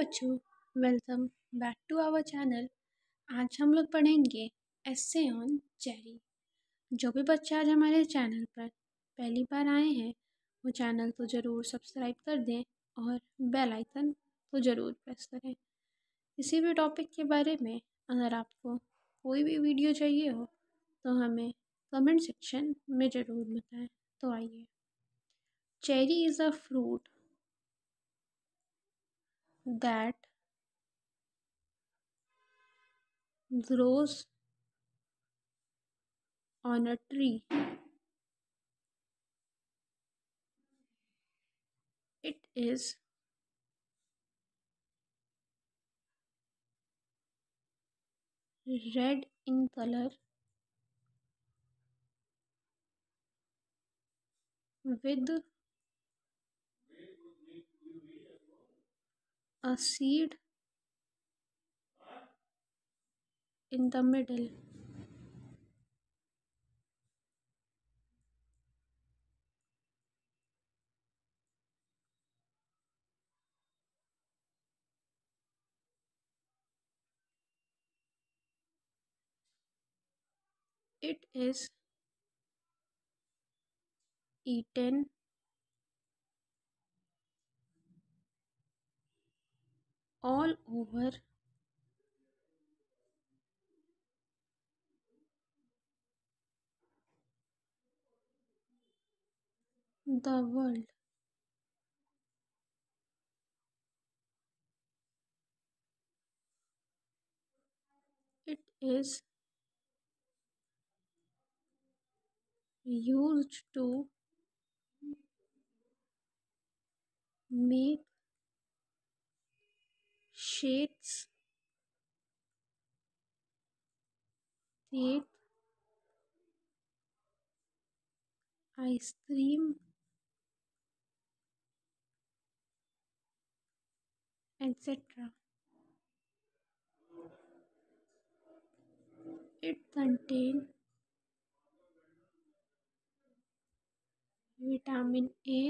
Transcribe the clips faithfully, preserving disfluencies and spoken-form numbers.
बच्चों, welcome back to our channel. आज हम लोग पढ़ेंगे एस्से ऑन चेरी। जो भी बच्चे आज हमारे चैनल पर पहली बार आए हैं वो चैनल को ज़रूर सब्सक्राइब कर दें और बेल आइकन को ज़रूर प्रेस करें। किसी भी टॉपिक के बारे में अगर आपको कोई भी वीडियो चाहिए हो तो हमें कमेंट सेक्शन में ज़रूर बताएं। तो आइए, cherry is a fruit that grows on a tree. It is red in color with a seed in the middle. It is eaten all over the world. It is used to make shades, tape, ice cream, et cetera. It contains vitamin A,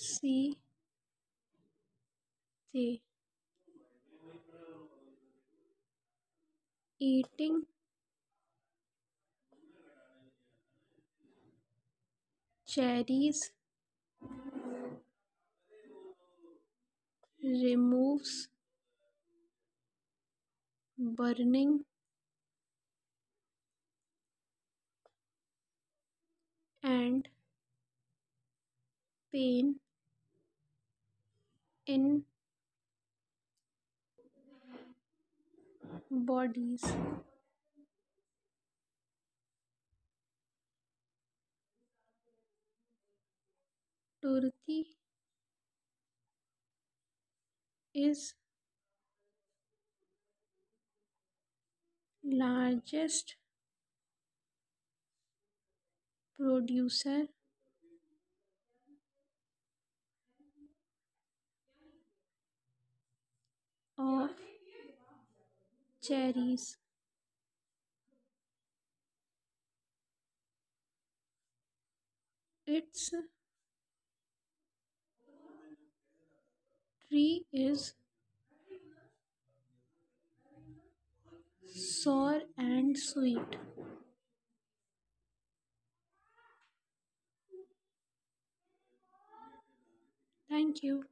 C, C. Eating cherries removes burning and pain in bodies. Turkey is largest producer of cherries. Its tree is sour and sweet. Thank you.